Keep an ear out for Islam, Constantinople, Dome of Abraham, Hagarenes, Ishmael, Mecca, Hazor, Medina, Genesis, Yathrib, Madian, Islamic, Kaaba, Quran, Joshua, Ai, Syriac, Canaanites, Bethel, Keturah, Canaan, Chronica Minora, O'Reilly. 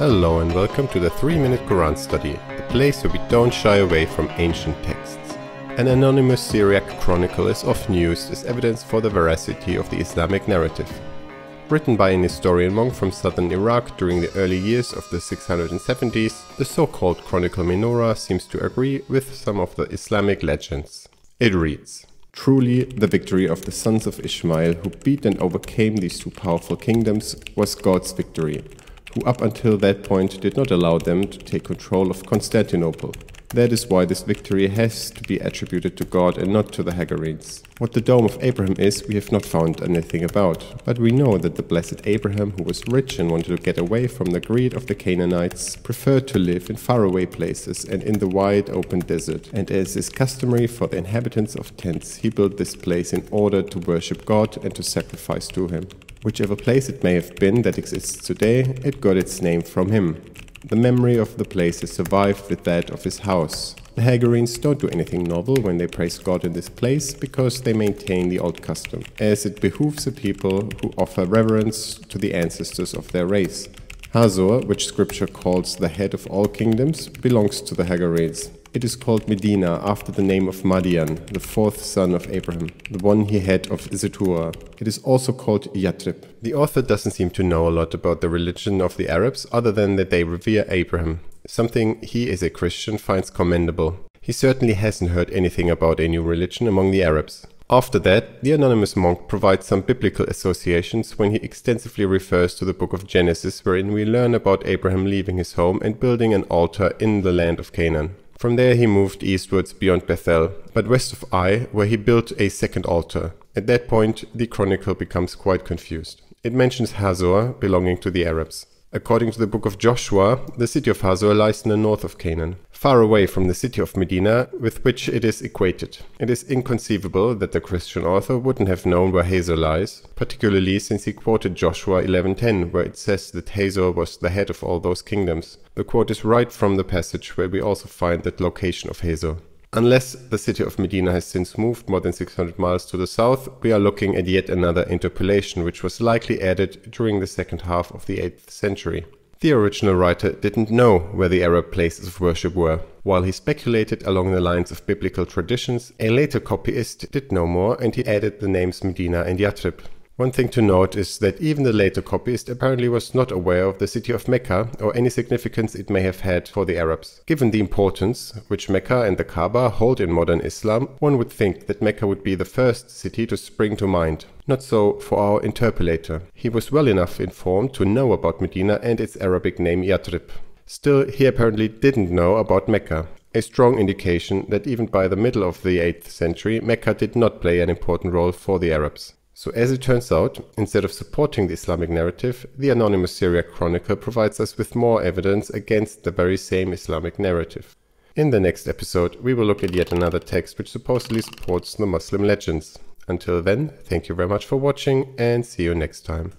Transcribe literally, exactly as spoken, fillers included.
Hello and welcome to the three minute Quran study, the place where we don't shy away from ancient texts. An anonymous Syriac chronicle is often used as evidence for the veracity of the Islamic narrative. Written by an historian monk from southern Iraq during the early years of the six hundred seventies, the so-called Chronica Minora seems to agree with some of the Islamic legends. It reads, "Truly, the victory of the sons of Ishmael, who beat and overcame these two powerful kingdoms, was God's victory, who up until that point did not allow them to take control of Constantinople. That is why this victory has to be attributed to God and not to the Hagarenes. What the Dome of Abraham is, we have not found anything about, but we know that the blessed Abraham, who was rich and wanted to get away from the greed of the Canaanites, preferred to live in faraway places and in the wide open desert, and as is customary for the inhabitants of tents, he built this place in order to worship God and to sacrifice to him. Whichever place it may have been that exists today, it got its name from him. The memory of the place has survived with that of his house. The Hagarenes don't do anything novel when they praise God in this place, because they maintain the old custom, as it behooves a people who offer reverence to the ancestors of their race. Hazor, which scripture calls the head of all kingdoms, belongs to the Hagarenes. It is called Medina after the name of Madian, the fourth son of Abraham, the one he had of Keturah. It is also called Yathrib." The author doesn't seem to know a lot about the religion of the Arabs other than that they revere Abraham, something he as a Christian finds commendable. He certainly hasn't heard anything about a new religion among the Arabs. After that, the anonymous monk provides some biblical associations when he extensively refers to the book of Genesis, wherein we learn about Abraham leaving his home and building an altar in the land of Canaan. From there he moved eastwards beyond Bethel, but west of Ai, where he built a second altar. At that point, the chronicle becomes quite confused. It mentions Hazor, belonging to the Arabs. According to the book of Joshua, the city of Hazor lies in the north of Canaan, far away from the city of Medina, with which it is equated. It is inconceivable that the Christian author wouldn't have known where Hazor lies, particularly since he quoted Joshua eleven ten, where it says that Hazor was the head of all those kingdoms. The quote is right from the passage where we also find that location of Hazor. Unless the city of Medina has since moved more than six hundred miles to the south, we are looking at yet another interpolation, which was likely added during the second half of the eighth century. The original writer didn't know where the Arab places of worship were. While he speculated along the lines of biblical traditions, a later copyist did know more, and he added the names Medina and Yathrib. One thing to note is that even the later copyist apparently was not aware of the city of Mecca or any significance it may have had for the Arabs. Given the importance which Mecca and the Kaaba hold in modern Islam, one would think that Mecca would be the first city to spring to mind. Not so for our interpolator. He was well enough informed to know about Medina and its Arabic name Yathrib. Still, he apparently didn't know about Mecca. A strong indication that even by the middle of the eighth century, Mecca did not play an important role for the Arabs. So as it turns out, instead of supporting the Islamic narrative, the anonymous Syriac chronicle provides us with more evidence against the very same Islamic narrative. In the next episode, we will look at yet another text which supposedly supports the Muslim legends. Until then, thank you very much for watching and see you next time.